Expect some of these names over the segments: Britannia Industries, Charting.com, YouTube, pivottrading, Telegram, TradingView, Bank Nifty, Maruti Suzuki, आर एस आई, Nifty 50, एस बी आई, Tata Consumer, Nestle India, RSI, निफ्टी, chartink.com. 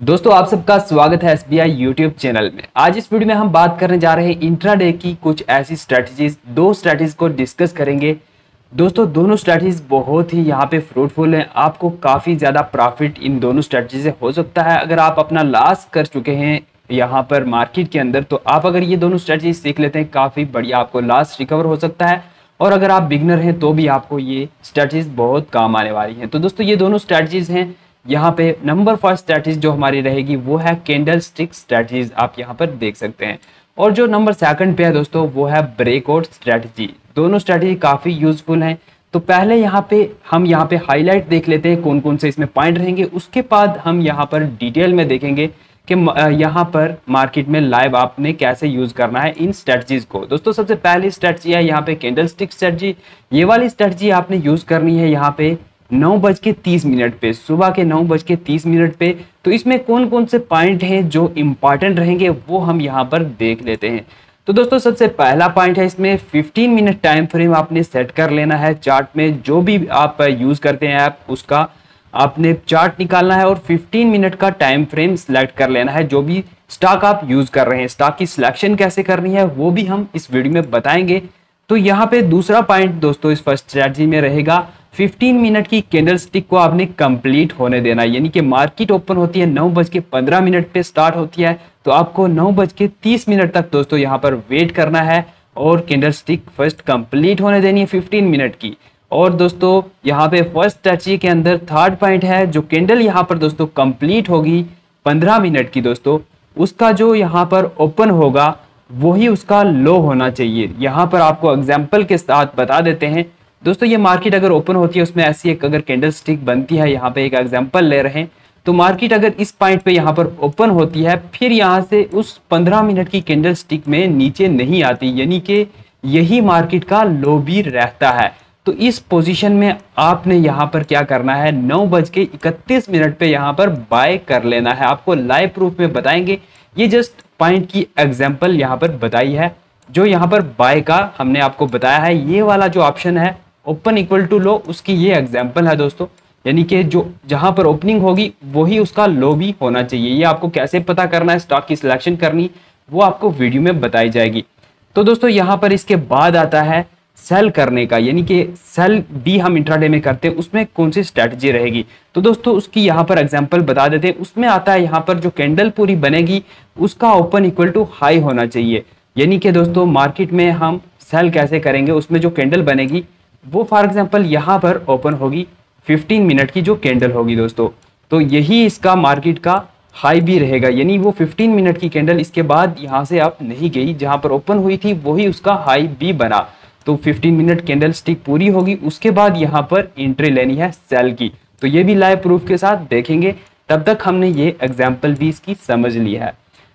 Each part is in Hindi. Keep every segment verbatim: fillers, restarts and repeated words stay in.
दोस्तों आप सबका स्वागत है एस बी आई YouTube channel में। आज इस वीडियो में हम बात करने जा रहे हैं इंट्राडे की कुछ ऐसी स्ट्रैटेजीज, दो स्ट्रैटेजीज को डिस्कस करेंगे। दोस्तों दोनों स्ट्रैटेजीज बहुत ही यहाँ पे फ्रूटफुल हैं, आपको काफ़ी ज़्यादा प्रॉफिट इन दोनों स्ट्रैटेजी से हो सकता है। अगर आप अपना लॉस कर चुके हैं यहाँ पर मार्केट के अंदर, तो आप अगर ये दोनों स्ट्रैटेजी सीख लेते हैं काफ़ी बढ़िया आपको लॉस रिकवर हो सकता है। और अगर आप बिगनर हैं तो भी आपको ये स्ट्रैटेजीज बहुत काम आने वाली हैं। तो दोस्तों ये दोनों स्ट्रैटेजीज हैं। यहाँ पे नंबर फर्स्ट स्ट्रैटेजी जो हमारी रहेगी वो है कैंडल स्टिक स्ट्रैटेजीज, आप यहाँ पर देख सकते हैं। और जो नंबर सेकंड पे है दोस्तों वो है ब्रेकआउट स्ट्रैटेजी। दोनों स्ट्रैटेजी काफ़ी यूजफुल हैं। तो पहले यहाँ पे हम यहाँ पे हाईलाइट देख लेते हैं कौन कौन से इसमें पॉइंट रहेंगे, उसके बाद हम यहाँ पर डिटेल में देखेंगे कि यहाँ पर मार्केट में लाइव आपने कैसे यूज़ करना है इन स्ट्रैटेजीज़ को। दोस्तों सबसे पहली स्ट्रैटेजी है यहाँ पे कैंडल स्टिक स्ट्रैटेजी। ये वाली स्ट्रैटेजी आपने यूज़ करनी है यहाँ पे नौ बज के तीस मिनट पे, सुबह के नौ बज के तीस मिनट पे। तो इसमें कौन कौन से पॉइंट हैं जो इम्पॉर्टेंट रहेंगे वो हम यहाँ पर देख लेते हैं। तो दोस्तों सबसे पहला पॉइंट है इसमें पंद्रह मिनट टाइम फ्रेम आपने सेट कर लेना है। चार्ट में जो भी आप यूज़ करते हैं ऐप, उसका आपने चार्ट निकालना है और पंद्रह मिनट का टाइम फ्रेम सिलेक्ट कर लेना है। जो भी स्टॉक आप यूज़ कर रहे हैं, स्टॉक की सिलेक्शन कैसे करनी है वो भी हम इस वीडियो में बताएंगे। तो यहाँ पे दूसरा पॉइंट दोस्तों इस फर्स्ट स्ट्रैटेजी में रहेगा पंद्रह मिनट की कैंडल स्टिक को आपने कंप्लीट होने देना है। यानी कि मार्केट ओपन होती है नौ बज के पंद्रह मिनट पे स्टार्ट होती है, तो आपको नौ बज के तीस मिनट तक दोस्तों यहाँ पर वेट करना है और कैंडल स्टिक फर्स्ट कंप्लीट होने देनी है पंद्रह मिनट की। और दोस्तों यहाँ पे फर्स्ट स्ट्रैटेजी के अंदर थर्ड पॉइंट है, जो कैंडल यहाँ पर दोस्तों कंप्लीट होगी पंद्रह मिनट की, दोस्तों उसका जो यहाँ पर ओपन होगा वही उसका लो होना चाहिए। यहाँ पर आपको एग्जाम्पल के साथ बता देते हैं दोस्तों। ये मार्केट अगर ओपन होती है, उसमें ऐसी एक अगर कैंडल स्टिक बनती है, यहाँ पे एक एग्जाम्पल ले रहे हैं। तो मार्केट अगर इस पॉइंट पे यहाँ पर ओपन होती है, फिर यहाँ से उस पंद्रह मिनट की कैंडल स्टिक में नीचे नहीं आती, यानी कि यही मार्केट का लो भी रहता है। तो इस पोजीशन में आपने यहाँ पर क्या करना है, नौ बज के इकतीस मिनट पे यहाँ पर बाय कर लेना है। आपको लाइव प्रूफ में बताएंगे, ये जस्ट पॉइंट की एग्जाम्पल यहाँ पर बताई है। जो यहाँ पर बाय का हमने आपको बताया है, ये वाला जो ऑप्शन है ओपन इक्वल टू लो, उसकी ये एग्जाम्पल है दोस्तों। यानी कि जो जहाँ पर ओपनिंग होगी वही उसका लो भी होना चाहिए। ये आपको कैसे पता करना है, स्टॉक की सिलेक्शन करनी, वो आपको वीडियो में बताई जाएगी। तो दोस्तों यहाँ पर इसके बाद आता है सेल करने का, यानी कि सेल भी हम इंट्राडे में करते हैं, उसमें कौन सी स्ट्रैटेजी रहेगी। तो दोस्तों उसकी यहाँ पर एग्जाम्पल बता देते हैं। उसमें आता है यहाँ पर जो कैंडल पूरी बनेगी उसका ओपन इक्वल टू हाई होना चाहिए। यानी कि दोस्तों मार्केट में हम सेल कैसे करेंगे, उसमें जो कैंडल बनेगी वो फॉर एग्जाम्पल यहाँ पर ओपन होगी, पंद्रह मिनट की जो कैंडल होगी दोस्तों। तो यही इसका मार्केट का हाई भी रहेगा, यानी वो पंद्रह मिनट की कैंडल इसके बाद यहाँ से आप नहीं गई, जहाँ पर ओपन हुई थी वही उसका हाई भी बना। तो पंद्रह मिनट कैंडल स्टिक पूरी होगी, उसके बाद यहाँ पर एंट्री लेनी है सेल की। तो ये भी लाइव प्रूफ के साथ देखेंगे, तब तक हमने ये एग्जाम्पल भी इसकी समझ ली है।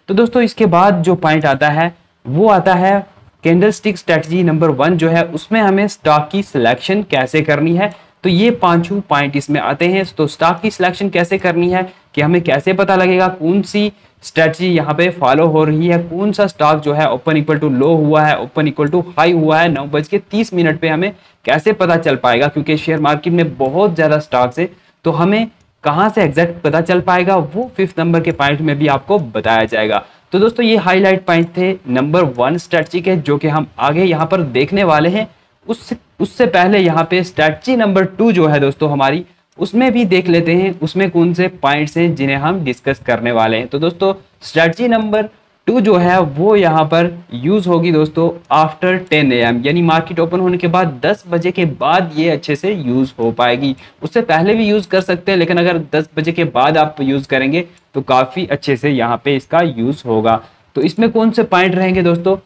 तो दोस्तों इसके बाद जो पॉइंट आता है वो आता है candle stick strategy number one जो है, उसमें हमें स्टॉक की सिलेक्शन कैसे करनी है। तो ये पांचों पॉइंट इसमें आते हैं। तो स्टॉक की सिलेक्शन कैसे करनी है, कि हमें कैसे पता लगेगा कौन सी स्ट्रैटेजी यहाँ पे फॉलो हो रही है, कौन सा स्टॉक जो है ओपन इक्वल टू लो हुआ है, ओपन इक्वल टू हाई हुआ है। नौ बज के तीस मिनट पे हमें कैसे पता चल पाएगा, क्योंकि शेयर मार्केट में बहुत ज़्यादा स्टॉक्स है, तो हमें कहाँ से एग्जैक्ट पता चल पाएगा वो फिफ्थ नंबर के पॉइंट में भी आपको बताया जाएगा। तो दोस्तों ये हाईलाइट पॉइंट थे नंबर वन स्ट्रैटेजी के, जो कि हम आगे यहाँ पर देखने वाले हैं। उससे उससे पहले यहाँ पे स्ट्रैटेजी नंबर टू जो है दोस्तों हमारी, उसमें भी देख लेते हैं उसमें कौन से पॉइंट्स हैं जिन्हें हम डिस्कस करने वाले हैं। तो दोस्तों स्ट्रैटेजी नंबर टू जो है वो यहाँ पर यूज़ होगी दोस्तों आफ्टर टेन ए एम, यानी मार्केट ओपन होने के बाद दस बजे के बाद ये अच्छे से यूज़ हो पाएगी। उससे पहले भी यूज़ कर सकते हैं, लेकिन अगर दस बजे के बाद आप यूज़ करेंगे तो काफ़ी अच्छे से यहाँ पे इसका यूज़ होगा। तो इसमें कौन से पॉइंट रहेंगे दोस्तों,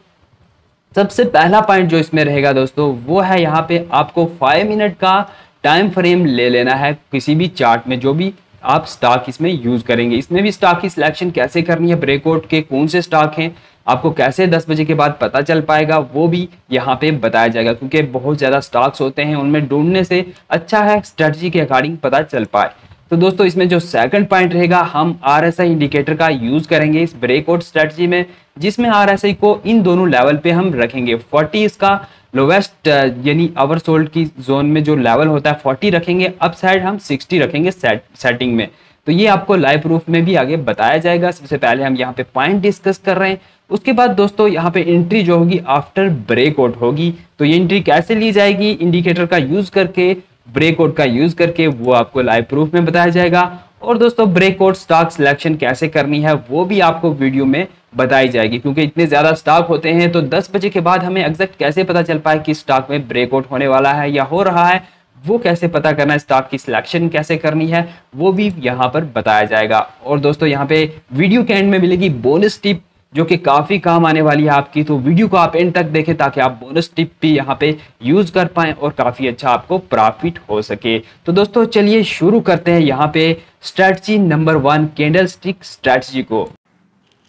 सबसे पहला पॉइंट जो इसमें रहेगा दोस्तों वो है यहाँ पे आपको फाइव मिनट का टाइम फ्रेम ले लेना है किसी भी चार्ट में, जो भी आप स्टॉक इसमें यूज़ करेंगे। इसमें भी स्टॉक की सिलेक्शन कैसे करनी है, ब्रेकआउट के कौन से स्टॉक हैं, आपको कैसे दस बजे के बाद पता चल पाएगा वो भी यहाँ पे बताया जाएगा, क्योंकि बहुत ज़्यादा स्टॉक्स होते हैं, उनमें ढूंढने से अच्छा है स्ट्रैटेजी के अकॉर्डिंग पता चल पाए। तो दोस्तों इसमें जो सेकंड पॉइंट रहेगा, हम आर एस आई इंडिकेटर का यूज़ करेंगे इस ब्रेकआउट स्ट्रैटेजी में, जिसमें आर एस आई को इन दोनों लेवल पे हम रखेंगे। फोर्टी इसका लोवेस्ट यानी आवर सोल्ड की जोन में जो लेवल होता है चालीस रखेंगे, अप साइड हम साठ रखेंगे सेट, सेटिंग में। तो ये आपको लाइव प्रूफ में भी आगे बताया जाएगा। सबसे पहले हम यहाँ पे पॉइंट डिस्कस कर रहे हैं। उसके बाद दोस्तों यहाँ पे एंट्री जो होगी आफ्टर ब्रेकआउट होगी। तो ये एंट्री कैसे ली जाएगी, इंडिकेटर का यूज करके, ब्रेकआउट का यूज करके, वो आपको लाइव प्रूफ में बताया जाएगा। और दोस्तों ब्रेकआउट स्टॉक सिलेक्शन कैसे करनी है वो भी आपको वीडियो में बताई जाएगी, क्योंकि इतने ज़्यादा स्टॉक होते हैं। तो दस बजे के बाद हमें एग्जैक्ट कैसे पता चल पाए कि स्टॉक में ब्रेकआउट होने वाला है या हो रहा है, वो कैसे पता करना है, स्टॉक की सिलेक्शन कैसे करनी है वो भी यहाँ पर बताया जाएगा। और दोस्तों यहाँ पे वीडियो के एंड में मिलेगी बोनस टिप जो कि काफ़ी काम आने वाली है आपकी। तो वीडियो को आप एंड तक देखें ताकि आप बोनस टिप भी यहाँ पे यूज़ कर पाएँ और काफ़ी अच्छा आपको प्रॉफिट हो सके। तो दोस्तों चलिए शुरू करते हैं यहाँ पे strategy number one, candle stick strategy को।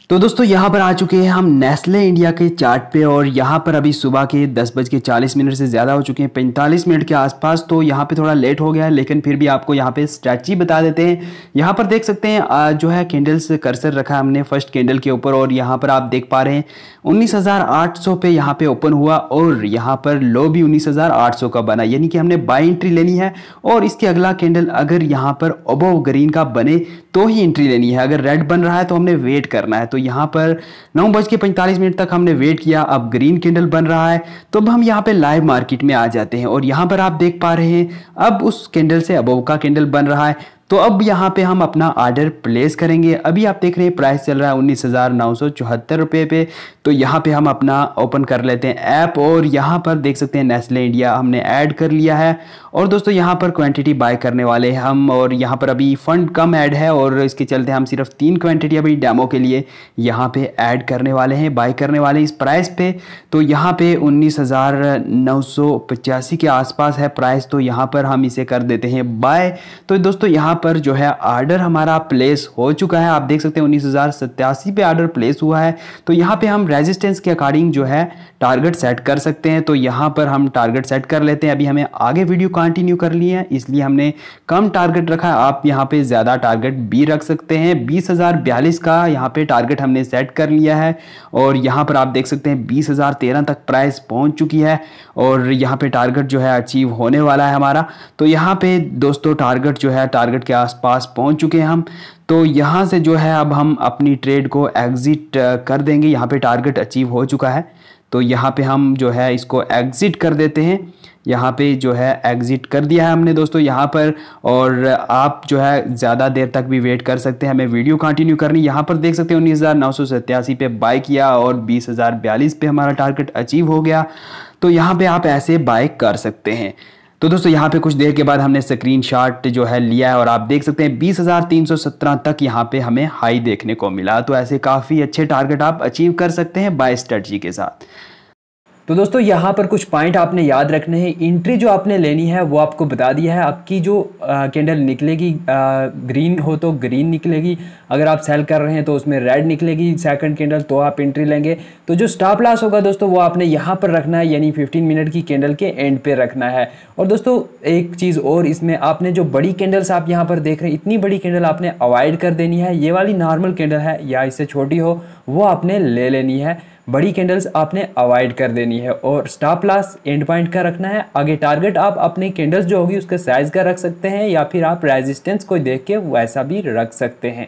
तो दोस्तों यहाँ पर आ चुके हैं हम नेस्ले इंडिया के चार्ट पे, और यहाँ पर अभी सुबह के दस बज के चालीस मिनट से ज़्यादा हो चुके हैं, पैंतालीस मिनट के आसपास। तो यहाँ पे थोड़ा लेट हो गया है, लेकिन फिर भी आपको यहाँ पे स्ट्रैटजी बता देते हैं। यहाँ पर देख सकते हैं जो है कैंडल्स कर्सर रखा हमने फर्स्ट कैंडल के ऊपर, और यहाँ पर आप देख पा रहे हैं उन्नीस हज़ार आठ सौ पे यहाँ पे ओपन हुआ और यहाँ पर लो भी उन्नीस हज़ार आठ सौ का बना, यानी कि हमने बाई एंट्री लेनी है। और इसके अगला कैंडल अगर यहाँ पर अबव ग्रीन का बने तो ही एंट्री लेनी है, अगर रेड बन रहा है तो हमने वेट करना है। तो यहाँ पर नौ बज के पैंतालीस मिनट तक हमने वेट किया, अब ग्रीन कैंडल बन रहा है तो अब हम यहाँ पे लाइव मार्केट में आ जाते हैं। और यहाँ पर आप देख पा रहे हैं अब उस कैंडल से अबव का कैंडल बन रहा है, तो अब यहाँ पे हम अपना आर्डर प्लेस करेंगे। अभी आप देख रहे हैं प्राइस चल रहा है उन्नीस हज़ार नौ सौ चौहत्तर रुपये पे। तो यहाँ पे हम अपना ओपन कर लेते हैं ऐप, और यहाँ पर देख सकते हैं नेस्ले इंडिया हमने ऐड कर लिया है। और दोस्तों यहाँ पर क्वांटिटी बाय करने वाले हम, और यहाँ पर अभी फ़ंड कम ऐड है और इसके चलते हम सिर्फ तीन क्वान्टिटी अभी डेमो के लिए यहाँ पर ऐड करने वाले हैं, बाय करने वाले इस प्राइस पर। तो यहाँ पर उन्नीस हज़ार नौ सौ पचासी के आसपास है प्राइस, तो यहाँ पर हम इसे कर देते हैं बाय। तो दोस्तों यहाँ पर जो है आर्डर हमारा प्लेस हो चुका है, आप देख सकते हैं उन्नीस हज़ार सत्तासी पे आर्डर प्लेस हुआ है। तो यहाँ पे हम रेजिस्टेंस के अकॉर्डिंग जो है टारगेट सेट कर सकते हैं, तो यहाँ पर हम टारगेट सेट कर लेते हैं। अभी हमें आगे वीडियो कंटिन्यू कर ली है इसलिए हमने कम टारगेट रखा है, आप यहाँ पे ज़्यादा टारगेट भी रख सकते हैं। बीस हज़ार बयालीस का यहाँ पे टारगेट हमने सेट कर लिया है, और यहाँ पर आप देख सकते हैं बीस हज़ार तेरह तक प्राइस पहुँच चुकी है, और यहाँ पर टारगेट जो है अचीव होने वाला है हमारा। तो यहाँ पर दोस्तों टारगेट जो है टारगेट के आसपास पहुंच चुके हैं हम। तो यहाँ से जो है अब हम अपनी ट्रेड को एग्जिट कर देंगे, यहाँ पे टारगेट अचीव हो चुका है तो यहाँ पे हम जो है इसको एग्ज़िट कर देते हैं। यहाँ पे जो है एग्ज़िट कर दिया है हमने दोस्तों यहाँ पर, और आप जो है ज़्यादा देर तक भी वेट कर सकते हैं, हमें वीडियो कंटिन्यू करनी। यहाँ पर देख सकते हैं उन्नीस हज़ार नौ सौ सत्तासी पे बाय किया और बीस हज़ार बयालीस पे हमारा टारगेट अचीव हो गया, तो यहाँ पर आप ऐसे बाय कर सकते हैं। तो दोस्तों यहाँ पे कुछ देर के बाद हमने स्क्रीनशॉट जो है लिया है, और आप देख सकते हैं बीस हज़ार तीन सौ सत्रह तक यहाँ पे हमें हाई देखने को मिला। तो ऐसे काफ़ी अच्छे टारगेट आप अचीव कर सकते हैं बाय स्ट्रेटजी के साथ। तो दोस्तों यहाँ पर कुछ पॉइंट आपने याद रखने हैं। एंट्री जो आपने लेनी है वो आपको बता दिया है, आपकी जो कैंडल निकलेगी ग्रीन हो तो ग्रीन निकलेगी, अगर आप सेल कर रहे हैं तो उसमें रेड निकलेगी सेकंड कैंडल, तो आप एंट्री लेंगे। तो जो स्टॉप लॉस होगा दोस्तों वो आपने यहाँ पर रखना है, यानी पंद्रह मिनट की कैंडल के एंड पे रखना है। और दोस्तों एक चीज़ और, इसमें आपने जो बड़ी कैंडल्स आप यहाँ पर देख रहे हैं, इतनी बड़ी कैंडल आपने अवॉइड कर देनी है। ये वाली नॉर्मल कैंडल है या इससे छोटी हो वो आपने ले लेनी है, बड़ी कैंडल्स आपने अवॉइड कर देनी है, और स्टॉप लॉस एंड पॉइंट का रखना है। आगे टारगेट आप अपने कैंडल्स जो होगी उसके साइज़ का रख सकते हैं, या फिर आप रेजिस्टेंस को देख के वैसा भी रख सकते हैं।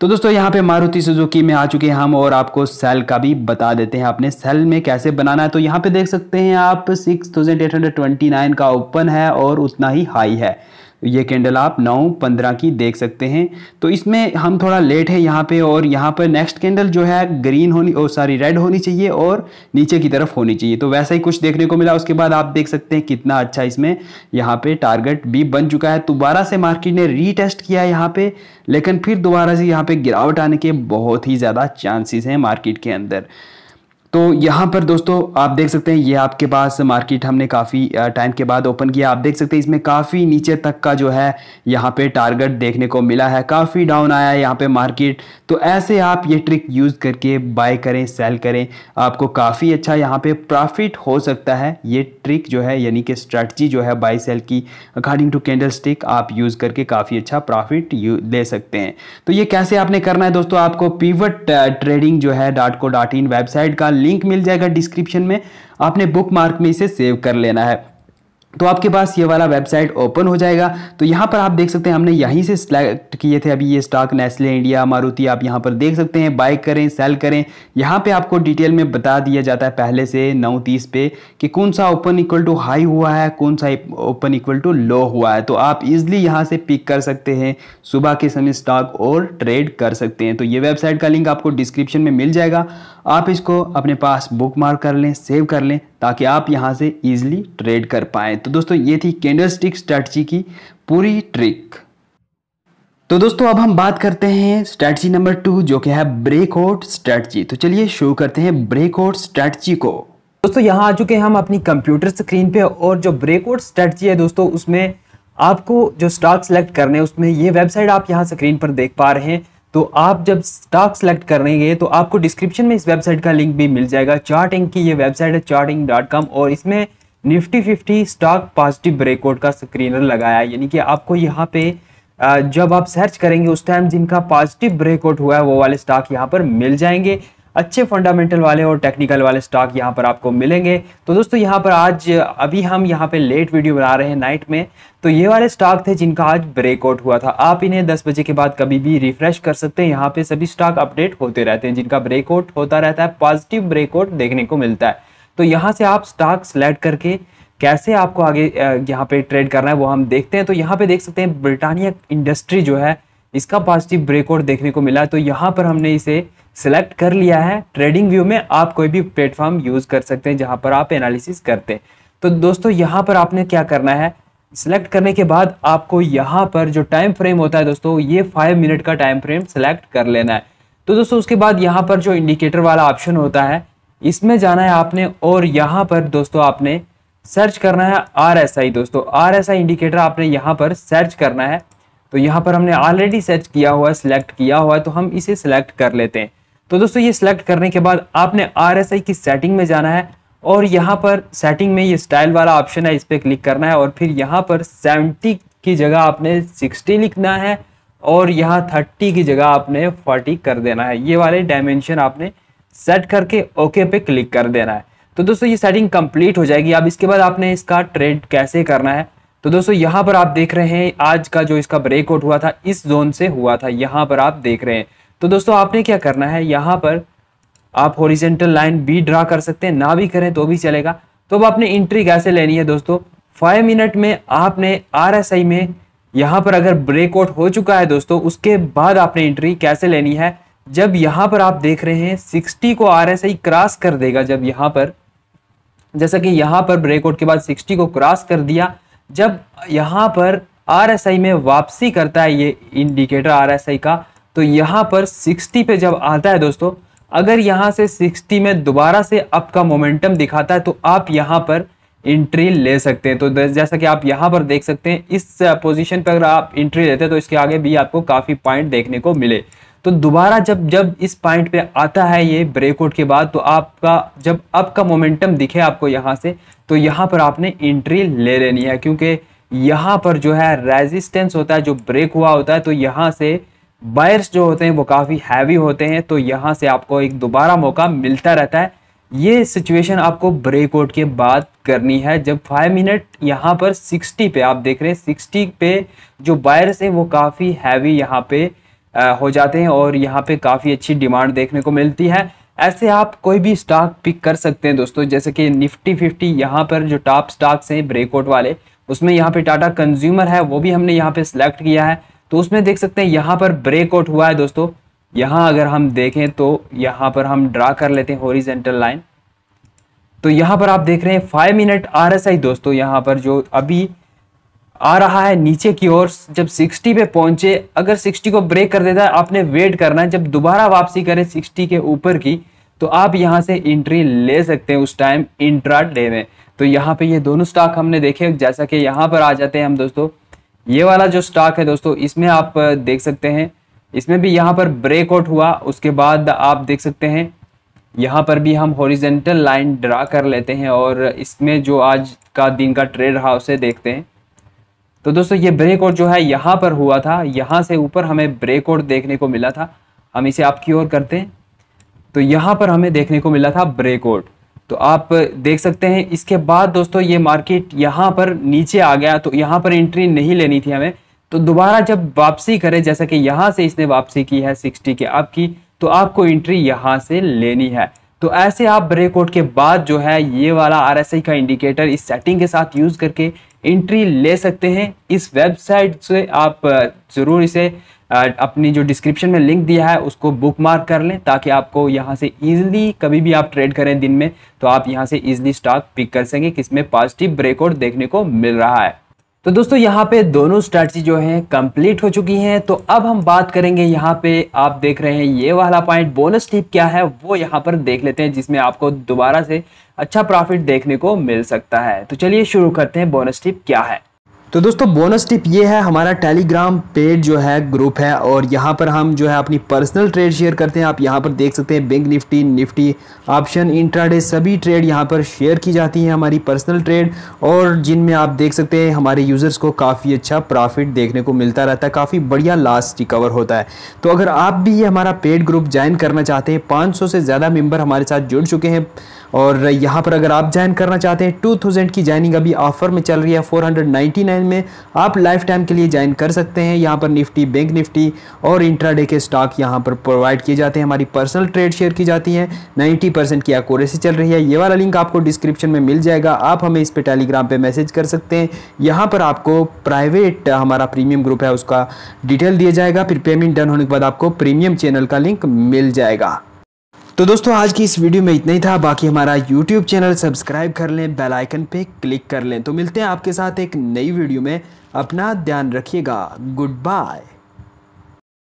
तो दोस्तों यहाँ पे मारुति सुजुकी में आ चुके हैं हम, और आपको सेल का भी बता देते हैं आपने सेल में कैसे बनाना है। तो यहाँ पे देख सकते हैं आप six thousand eight hundred twenty nine का ओपन है और उतना ही हाई है, ये कैंडल आप नौ पंद्रह की देख सकते हैं। तो इसमें हम थोड़ा लेट है यहाँ पे, और यहाँ पर नेक्स्ट कैंडल जो है ग्रीन होनी और सॉरी रेड होनी चाहिए और नीचे की तरफ होनी चाहिए, तो वैसा ही कुछ देखने को मिला। उसके बाद आप देख सकते हैं कितना अच्छा इसमें यहाँ पे टारगेट भी बन चुका है। दोबारा से मार्केट ने रीटेस्ट किया है यहाँ पे, लेकिन फिर दोबारा से यहाँ पर गिरावट आने के बहुत ही ज़्यादा चांसेस हैं मार्केट के अंदर। तो यहाँ पर दोस्तों आप देख सकते हैं ये आपके पास मार्केट हमने काफ़ी टाइम के बाद ओपन किया, आप देख सकते हैं इसमें काफ़ी नीचे तक का जो है यहाँ पे टारगेट देखने को मिला है, काफ़ी डाउन आया है यहाँ पे मार्केट। तो ऐसे आप ये ट्रिक यूज़ करके बाय करें सेल करें, आपको काफ़ी अच्छा यहाँ पे प्रॉफिट हो सकता है। ये ट्रिक जो है यानी कि स्ट्रैटजी जो है बाय सेल की अकॉर्डिंग टू कैंडल स्टिक आप यूज़ करके काफ़ी अच्छा प्रॉफिट ले सकते हैं। तो ये कैसे आपने करना है दोस्तों, आपको पिवट ट्रेडिंग जो है dot co dot in website का लिंक मिल जाएगा डिस्क्रिप्शन में, आपने बुक मार्क में इसे सेव कर लेना है तो आपके पास ये वाला वेबसाइट ओपन हो जाएगा। तो यहाँ पर आप देख सकते हैं हमने यहीं से सिलेक्ट किए थे अभी ये स्टॉक नेस्ले इंडिया मारुति, आप यहाँ पर देख सकते हैं बाय करें सेल करें, यहाँ पे आपको डिटेल में बता दिया जाता है पहले से नौ तीस पे कि कौन सा ओपन इक्वल टू हाई हुआ है कौन सा ओपन इक्वल टू लो हुआ है। तो आप इजिली यहाँ से पिक कर सकते हैं सुबह के समय स्टॉक और ट्रेड कर सकते हैं। तो ये वेबसाइट का लिंक आपको डिस्क्रिप्शन में मिल जाएगा, आप इसको अपने पास बुक मार्क कर लें, सेव कर लें ताकि आप यहां से इजीली ट्रेड कर पाएँ। तो दोस्तों ये थी कैंडलस्टिक स्ट्रैटेजी की पूरी ट्रिक। तो दोस्तों अब हम बात करते हैं स्ट्रैटेजी नंबर टू जो कि है ब्रेकआउट स्ट्रैटेजी। तो चलिए शुरू करते हैं ब्रेकआउट स्ट्रैटेजी को। दोस्तों यहां आ चुके हैं हम अपनी कंप्यूटर स्क्रीन पे और जो ब्रेकआउट स्ट्रैटेजी है दोस्तों उसमें आपको जो स्टॉक सेलेक्ट करने हैं उसमें ये वेबसाइट आप यहाँ स्क्रीन पर देख पा रहे हैं। तो आप जब स्टॉक सेलेक्ट करेंगे तो आपको डिस्क्रिप्शन में इस वेबसाइट का लिंक भी मिल जाएगा। चार्टिंग की ये वेबसाइट है चार्टिंग डॉट कॉम और इसमें निफ्टी fifty stock positive breakout का स्क्रीनर लगाया है, यानी कि आपको यहाँ पे जब आप सर्च करेंगे उस टाइम जिनका पॉजिटिव ब्रेकआउट हुआ है वो वाले स्टॉक यहाँ पर मिल जाएंगे, अच्छे फंडामेंटल वाले और टेक्निकल वाले स्टॉक यहाँ पर आपको मिलेंगे। तो दोस्तों यहाँ पर आज अभी हम यहाँ पे लेट वीडियो बना रहे हैं नाइट में, तो ये वाले स्टॉक थे जिनका आज ब्रेकआउट हुआ था। आप इन्हें दस बजे के बाद कभी भी रिफ्रेश कर सकते हैं, यहाँ पे सभी स्टॉक अपडेट होते रहते हैं जिनका ब्रेकआउट होता रहता है, पॉजिटिव ब्रेकआउट देखने को मिलता है। तो यहाँ से आप स्टॉक सेलेक्ट करके कैसे आपको आगे यहाँ पे ट्रेड करना है वो हम देखते हैं। तो यहाँ पे देख सकते हैं ब्रिटानिया इंडस्ट्री जो है इसका पॉजिटिव ब्रेकआउट देखने को मिला, तो यहाँ पर हमने इसे सिलेक्ट कर लिया है। ट्रेडिंग व्यू में आप कोई भी प्लेटफॉर्म यूज़ कर सकते हैं जहां पर आप एनालिसिस करते हैं। तो दोस्तों यहां पर आपने क्या करना है, सिलेक्ट करने के बाद आपको यहां पर जो टाइम फ्रेम होता है दोस्तों ये फाइव मिनट का टाइम फ्रेम सिलेक्ट कर लेना है। तो दोस्तों उसके बाद यहां पर जो इंडिकेटर वाला ऑप्शन होता है इसमें जाना है आपने और यहाँ पर दोस्तों आपने सर्च करना है आर एस आई। दोस्तों आर एस आई इंडिकेटर आपने यहाँ पर सर्च करना है, तो यहाँ पर हमने ऑलरेडी सर्च किया हुआ है सिलेक्ट किया हुआ है तो हम इसे सिलेक्ट कर लेते हैं। तो दोस्तों ये सिलेक्ट करने के बाद आपने आर एस आई की सेटिंग में जाना है और यहाँ पर सेटिंग में ये स्टाइल वाला ऑप्शन है इस पर क्लिक करना है और फिर यहाँ पर सत्तर की जगह आपने साठ लिखना है और यहाँ तीस की जगह आपने चालीस कर देना है। ये वाले डायमेंशन आपने सेट करके ओके पे क्लिक कर देना है। तो दोस्तों ये सेटिंग कंप्लीट हो जाएगी। अब इसके बाद आपने इसका ट्रेड कैसे करना है, तो दोस्तों यहाँ पर आप देख रहे हैं आज का जो इसका ब्रेकआउट हुआ था इस जोन से हुआ था, यहाँ पर आप देख रहे हैं। तो दोस्तों आपने क्या करना है, यहाँ पर आप हॉरिजॉन्टल लाइन भी ड्रा कर सकते हैं, ना भी करें तो भी चलेगा। तो अब आपने एंट्री कैसे लेनी है दोस्तों, फाइव मिनट में आपने आर एस आई में यहाँ पर अगर ब्रेकआउट हो चुका है दोस्तों उसके बाद आपने एंट्री कैसे लेनी है। जब यहाँ पर आप देख रहे हैं सिक्सटी को आर एस आई क्रॉस कर देगा, जब यहाँ पर जैसा कि यहाँ पर ब्रेकआउट के बाद सिक्सटी को क्रॉस कर दिया, जब यहाँ पर आर एस आई में वापसी करता है ये इंडिकेटर आर एस आई का, तो यहाँ पर साठ पे जब आता है दोस्तों अगर यहाँ से साठ में दोबारा से अप का मोमेंटम दिखाता है तो आप यहाँ पर एंट्री ले सकते हैं। तो जैसा कि आप यहाँ पर देख सकते हैं इस पोजीशन पर अगर आप एंट्री लेते हैं तो इसके आगे भी आपको काफ़ी पॉइंट देखने को मिले। तो दोबारा जब जब इस पॉइंट पे आता है ये ब्रेकआउट के बाद तो आपका जब अप का मोमेंटम दिखे आपको यहाँ से तो यहाँ पर आपने एंट्री ले लेनी है, क्योंकि यहाँ पर जो है रेजिस्टेंस होता है जो ब्रेक हुआ होता है तो यहाँ से बायर्स जो होते हैं वो काफ़ी हैवी होते हैं, तो यहाँ से आपको एक दोबारा मौका मिलता रहता है। ये सिचुएशन आपको ब्रेकआउट के बाद करनी है जब फाइव मिनट यहाँ पर साठ पे आप देख रहे हैं साठ पे जो बायर्स हैं वो काफ़ी हैवी यहाँ पे आ, हो जाते हैं और यहाँ पे काफ़ी अच्छी डिमांड देखने को मिलती है। ऐसे आप कोई भी स्टॉक पिक कर सकते हैं दोस्तों, जैसे कि निफ्टी फिफ्टी यहाँ पर जो टॉप स्टॉक्स हैं ब्रेकआउट वाले उसमें यहाँ पर टाटा कंज्यूमर है वो भी हमने यहाँ पर सिलेक्ट किया है। तो उसमें देख सकते हैं यहाँ पर ब्रेकआउट हुआ है दोस्तों, यहाँ अगर हम देखें तो यहाँ पर हम ड्रा कर लेते हैं हॉरिजॉन्टल लाइन। तो यहाँ पर आप देख रहे हैं five minute आर एस आई दोस्तों यहाँ पर जो अभी आ रहा है नीचे की ओर, जब साठ पे पहुंचे अगर साठ को ब्रेक कर देता है आपने वेट करना है, जब दोबारा वापसी करे साठ के ऊपर की तो आप यहाँ से एंट्री ले सकते हैं उस टाइम इंट्रा डे में। तो यहाँ पे ये दोनों स्टॉक हमने देखे, जैसा कि यहाँ पर आ जाते हैं हम दोस्तों ये वाला जो स्टॉक है दोस्तों इसमें आप देख सकते हैं इसमें भी यहाँ पर ब्रेकआउट हुआ, उसके बाद आप देख सकते हैं यहाँ पर भी हम हॉरिजॉन्टल लाइन ड्रा कर लेते हैं और इसमें जो आज का दिन का ट्रेड रहा उसे देखते हैं। तो दोस्तों ये ब्रेकआउट जो है यहाँ पर हुआ था, यहाँ से ऊपर हमें ब्रेकआउट देखने को मिला था, हम इसे आपकी ओर करते हैं। तो यहाँ पर हमें देखने को मिला था ब्रेकआउट, तो आप देख सकते हैं। इसके बाद दोस्तों ये मार्केट यहाँ पर नीचे आ गया, तो यहाँ पर एंट्री नहीं लेनी थी हमें। तो दोबारा जब वापसी करे, जैसा कि यहाँ से इसने वापसी की है सिक्सटी के अप की, तो आपको एंट्री यहाँ से लेनी है। तो ऐसे आप ब्रेकआउट के बाद जो है ये वाला आरएसआई का इंडिकेटर इस सेटिंग के साथ यूज करके एंट्री ले सकते हैं। इस वेबसाइट से आप जरूर इसे अपनी जो डिस्क्रिप्शन में लिंक दिया है उसको बुकमार्क कर लें, ताकि आपको यहाँ से इजीली कभी भी आप ट्रेड करें दिन में, तो आप यहाँ से इजीली स्टॉक पिक कर सकें किसमें पॉजिटिव ब्रेकआउट देखने को मिल रहा है। तो दोस्तों यहाँ पे दोनों स्ट्रैटेजी जो है कंप्लीट हो चुकी हैं। तो अब हम बात करेंगे, यहाँ पे आप देख रहे हैं ये वाला पॉइंट बोनस टिप क्या है वो यहाँ पर देख लेते हैं, जिसमें आपको दोबारा से अच्छा प्रॉफिट देखने को मिल सकता है। तो चलिए शुरू करते हैं, बोनस टिप क्या है। तो दोस्तों बोनस टिप ये है, हमारा टेलीग्राम पेड जो है ग्रुप है, और यहाँ पर हम जो है अपनी पर्सनल ट्रेड शेयर करते हैं। आप यहाँ पर देख सकते हैं bank निफ्टी, निफ्टी, option, intraday सभी ट्रेड यहाँ पर शेयर की जाती हैं, हमारी पर्सनल ट्रेड, और जिनमें आप देख सकते हैं हमारे यूज़र्स को काफ़ी अच्छा प्रॉफिट देखने को मिलता रहता है, काफ़ी बढ़िया लॉस रिकवर होता है। तो अगर आप भी ये हमारा पेड ग्रुप ज्वाइन करना चाहते हैं, पाँच सौ से ज़्यादा मेम्बर हमारे साथ जुड़ चुके हैं, और यहाँ पर अगर आप ज्वाइन करना चाहते हैं टू थाउजेंड की ज्वाइनिंग अभी ऑफर में चल रही है, फोर हंड्रेड नाइन्टी नाइन में आप लाइफ टाइम के लिए ज्वाइन कर सकते हैं। यहाँ पर निफ्टी, बैंक निफ्टी और इंट्राडे के स्टॉक यहाँ पर प्रोवाइड किए जाते हैं, हमारी पर्सनल ट्रेड शेयर की जाती है, नब्बे परसेंट की एक्यूरेसी चल रही है। ये वाला लिंक आपको डिस्क्रिप्शन में मिल जाएगा, आप हमें इस पे टेलीग्राम पे मैसेज कर सकते हैं। यहाँ पर आपको प्राइवेट हमारा प्रीमियम ग्रुप है उसका डिटेल दिया जाएगा, फिर पेमेंट डन होने के बाद आपको प्रीमियम चैनल का लिंक मिल जाएगा। तो दोस्तों आज की इस वीडियो में इतना ही था, बाकी हमारा यूट्यूब चैनल सब्सक्राइब कर लें, बेल आइकन पे क्लिक कर लें। तो मिलते हैं आपके साथ एक नई वीडियो में, अपना ध्यान रखिएगा, गुड बाय।